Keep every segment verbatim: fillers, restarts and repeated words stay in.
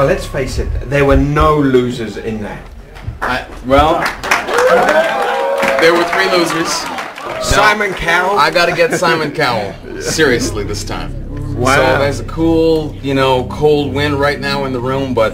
Well, let's face it, there were no losers in there. I, well, there were three losers. Simon Cowell. I gotta get Simon Cowell. Seriously, this time. Wow. So there's a cool, you know, cold wind right now in the room, but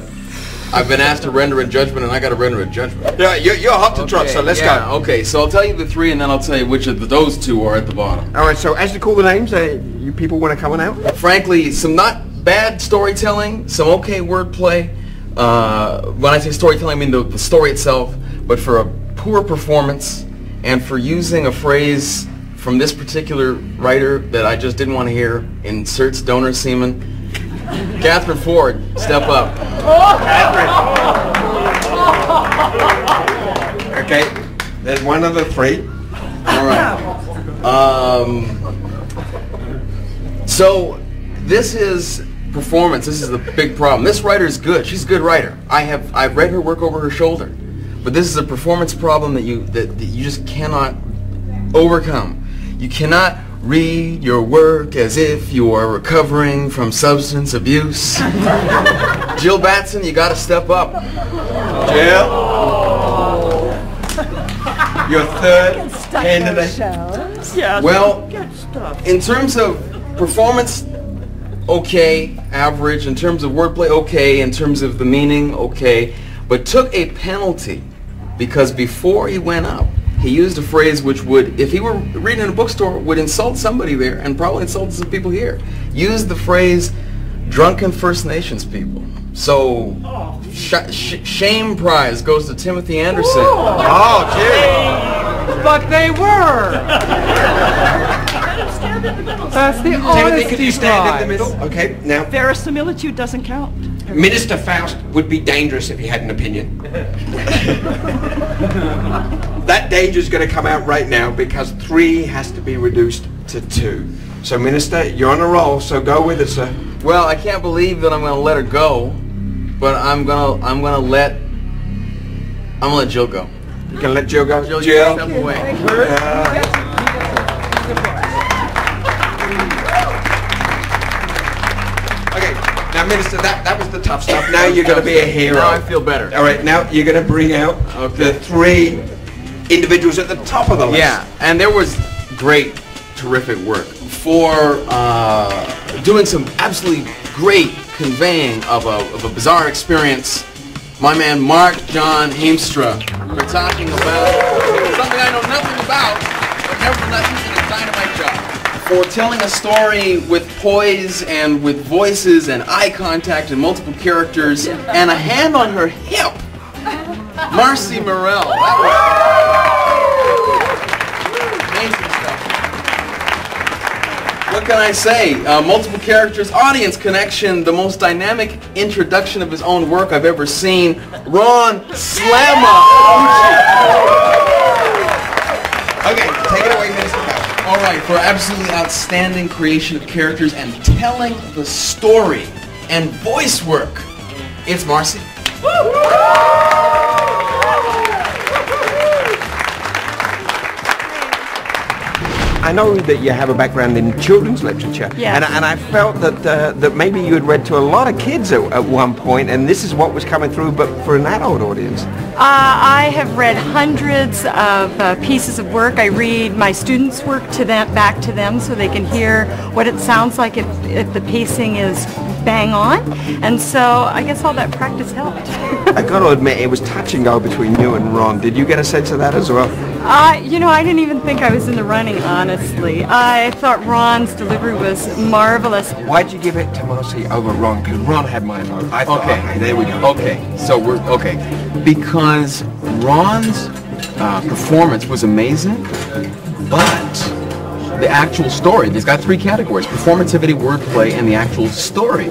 I've been asked to render a judgment, and I got to render a judgment. Yeah, you're, you're hot to okay, trot, so let's yeah, go. Okay, so I'll tell you the three, and then I'll tell you which of the, those two are at the bottom. All right, so as to call the names, uh, you people want to come on out? Frankly, some not bad storytelling, some okay wordplay. Uh, when I say storytelling, I mean the, the story itself, but for a poor performance, and for using a phrase from this particular writer that I just didn't want to hear, inserts donor semen. Catherine Ford, step up. Catherine. Okay, there's one of the three. All right. Um, so this is performance. This is the big problem. This writer is good. She's a good writer. I have I've read her work over her shoulder, but this is a performance problem that you that, that you just cannot overcome. You cannot read your work as if you are recovering from substance abuse. Jill Batson, you gotta step up. Jill. Oh. Your third candidate. Yeah, well, in terms of performance, okay, average. In terms of wordplay, okay. In terms of the meaning, okay. But took a penalty because before he went up, he used a phrase which would, if he were reading in a bookstore, would insult somebody there and probably insult some people here. Used the phrase drunken First Nations people. So, oh. sh sh shame prize goes to Timothy Anderson. Ooh. Oh, gee. But they were. That's the Timothy, could you stand in the middle? Okay, now. Verisimilitude doesn't count. Minister Faust would be dangerous if he had an opinion. That danger is going to come out right now because three has to be reduced to two. So, Minister, you're on a roll, so go with it, sir. Well, I can't believe that I'm going to let her go, but I'm going to I'm going to let I'm going to let Jill go. You can let Jill go. Jill, Jill. You step away. Thank you. Uh, okay, now, Minister, that that was the tough stuff. Now you're going to be a hero. Now I feel better. All right, now you're going to bring out okay. the three individuals at the top of the list. Yeah, and there was great, terrific work for uh, doing some absolutely great conveying of a, of a bizarre experience. My man Mark John Heemstra. We're talking about something I know nothing about, but nevertheless is a dynamite job. For telling a story with poise and with voices and eye contact and multiple characters and a hand on her hip. Mar'ce Merrell. That was what can I say? Uh, multiple characters, audience connection, the most dynamic introduction of his own work I've ever seen. Ron Slamma. Okay, take it away, Minister Faust. All right, for absolutely outstanding creation of characters and telling the story and voice work, it's Marcy. I know that you have a background in children's literature, yes. and, and I felt that uh, that maybe you had read to a lot of kids at, at one point, and this is what was coming through, but for an adult audience. Uh, I have read hundreds of uh, pieces of work. I read my students' work to them, back to them, so they can hear what it sounds like if, if the pacing is bang on, and so I guess all that practice helped. I got to admit, it was touch and go between you and Ron. Did you get a sense of that as well? Uh, you know, I didn't even think I was in the running, honestly. I thought Ron's delivery was marvelous. Why'd you give it to Marcy over Ron? Because Ron had my vote. I thought, okay, okay, there we go. Okay, so we're, okay. Because Ron's uh, performance was amazing, but the actual story, there's got three categories: performativity, wordplay, and the actual story.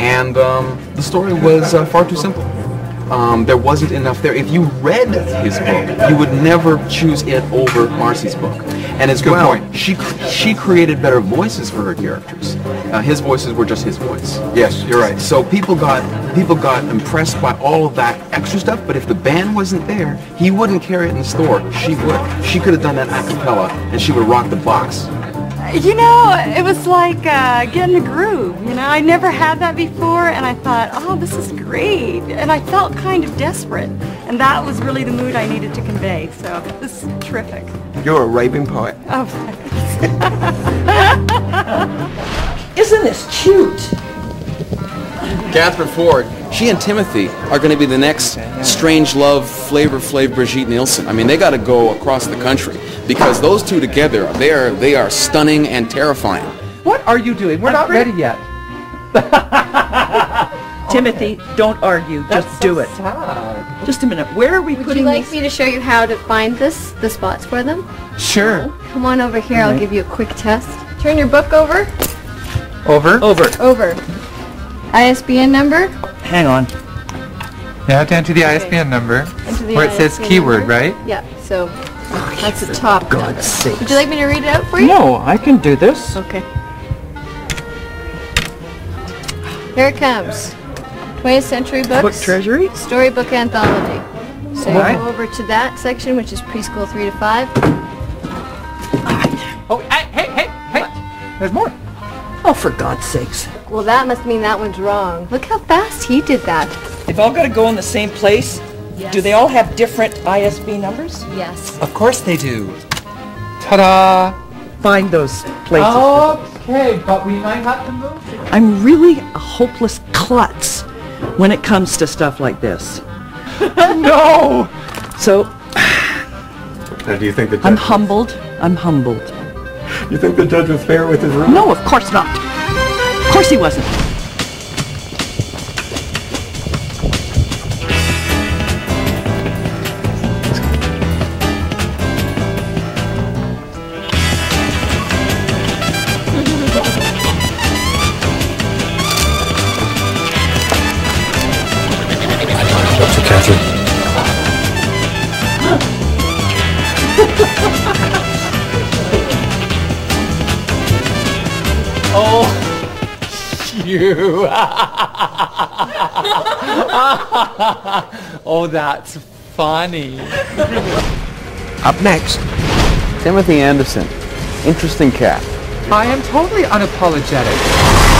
And um, the story was uh, far too simple. Um, there wasn't enough there. If you read his book, you would never choose it over Marcy's book. And as well, good point. She she created better voices for her characters. Uh, his voices were just his voice. Yes, you're right. So people got people got impressed by all of that extra stuff. But if the band wasn't there, he wouldn't carry it in the store. She would. She could have done that a cappella, and she would rock the box. You know, it was like uh, getting a groove, you know. I never had that before, and I thought, oh, this is great. And I felt kind of desperate, and that was really the mood I needed to convey, so this is terrific. You're a raving poet. Oh, thanks. Isn't this cute? Catherine Ford, she and Timothy are going to be the next Strange Love, Flavor Flav, Brigitte Nielsen. I mean, they got to go across the country. Because those two together, they are, they are stunning and terrifying. What are you doing? We're I'm not ready yet. Timothy, okay. Don't argue. That's just so do it. Sad. Just a minute. Where are we Would putting Would you like me to show you how to find this, the spots for them? Sure. Come on over here. Right. I'll give you a quick test. Turn your book over. Over? Over. Over. I S B N number? Hang on. You have to enter the okay. I S B N number. Enter the where it says keyword, number. Right? Yeah. So... Oh, that's the top. God's sake. Would you like me to read it out for you? No, I can do this. Okay. Here it comes. twentieth Century Books. Book Treasury? Storybook Anthology. So right. You go over to that section, which is preschool three to five. Oh, hey, hey, hey, hey. What? There's more. Oh, for God's sakes. Well, that must mean that one's wrong. Look how fast he did that. They've all got to go in the same place. Yes. Do they all have different I S B numbers? Yes. Of course they do. Ta-da! Find those places. Okay, but we might have to move. I'm really a hopeless klutz when it comes to stuff like this. No! So, now, do you think the judge I'm was... humbled. I'm humbled. You think the judge was fair with his ruling? No, of course not. Of course he wasn't. Oh, you! Oh, that's funny. Up next, Timothy Anderson. Interesting cat. I am totally unapologetic.